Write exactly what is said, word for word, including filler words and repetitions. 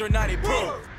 one hundred ninety proof.